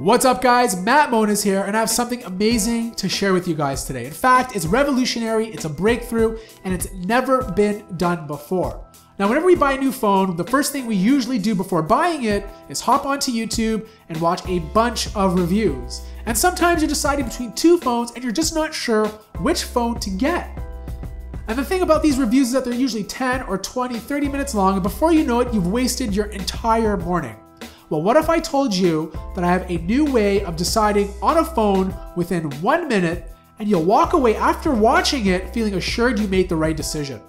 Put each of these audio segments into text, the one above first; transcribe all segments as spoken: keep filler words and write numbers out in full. What's up guys, Matt Moniz here, and I have something amazing to share with you guys today. In fact, it's revolutionary, it's a breakthrough, and it's never been done before. Now, whenever we buy a new phone, the first thing we usually do before buying it is hop onto YouTube and watch a bunch of reviews. And sometimes you're deciding between two phones and you're just not sure which phone to get. And the thing about these reviews is that they're usually ten or twenty, thirty minutes long, and before you know it, you've wasted your entire morning. Well, what if I told you that I have a new way of deciding on a phone within one minute and you'll walk away after watching it feeling assured you made the right decision?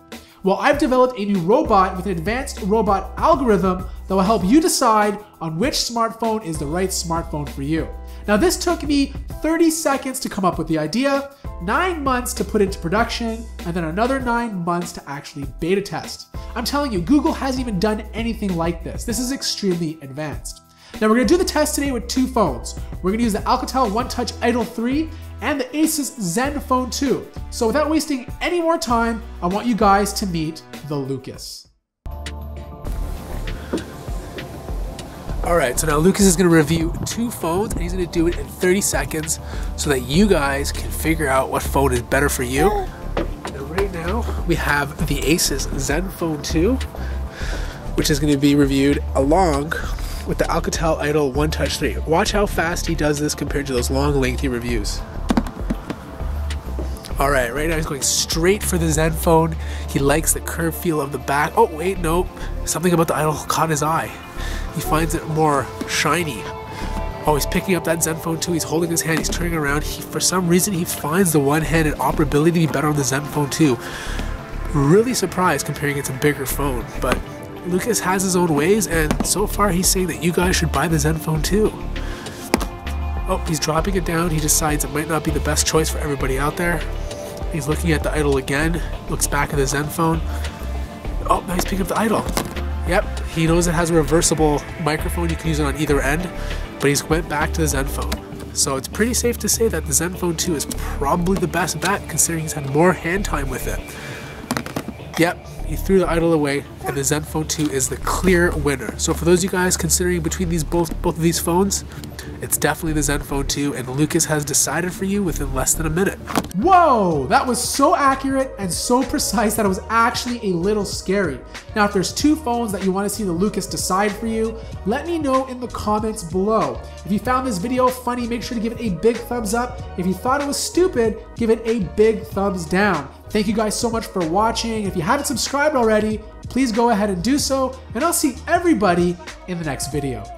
Well, I've developed a new robot with an advanced robot algorithm that will help you decide on which smartphone is the right smartphone for you. Now, this took me thirty seconds to come up with the idea, nine months to put into production, and then another nine months to actually beta test. I'm telling you, Google hasn't even done anything like this. This is extremely advanced. Now, we're gonna do the test today with two phones. We're gonna use the Alcatel One Touch Idol three and the Asus Zenfone two. So without wasting any more time, I want you guys to meet the Lucas. All right, so now Lucas is gonna review two phones and he's gonna do it in thirty seconds so that you guys can figure out what phone is better for you. Now, right now, we have the Asus Zenfone two, which is gonna be reviewed along with the Alcatel Idol One Touch three. Watch how fast he does this compared to those long, lengthy reviews. All right, right now he's going straight for the Zenfone. He likes the curved feel of the back. Oh, wait, nope. Something about the Idol caught his eye. He finds it more shiny. Oh, he's picking up that Zenfone two. He's holding his hand, he's turning around. He, for some reason, he finds the one-handed operability to be better on the Zenfone two. Really surprised comparing it to a bigger phone, but Lucas has his own ways, and so far he's saying that you guys should buy the Zenfone two. Oh, he's dropping it down. He decides it might not be the best choice for everybody out there. He's looking at the Idol again, looks back at the Zenfone. Oh, now he's picking up the Idol. Yep, he knows it has a reversible microphone. You can use it on either end, but he's went back to the Zenfone. So it's pretty safe to say that the Zenfone two is probably the best bet, considering he's had more hand time with it. Yep, he threw the Idol away, and the Zenfone two is the clear winner. So for those of you guys considering between these both both of these phones, it's definitely the Zenfone two, and Lucas has decided for you within less than a minute. Whoa, that was so accurate and so precise that it was actually a little scary. Now, if there's two phones that you want to see the Lucas decide for you, let me know in the comments below. If you found this video funny, make sure to give it a big thumbs up. If you thought it was stupid, give it a big thumbs down. Thank you guys so much for watching. If you haven't subscribed already, please go ahead and do so, and I'll see everybody in the next video.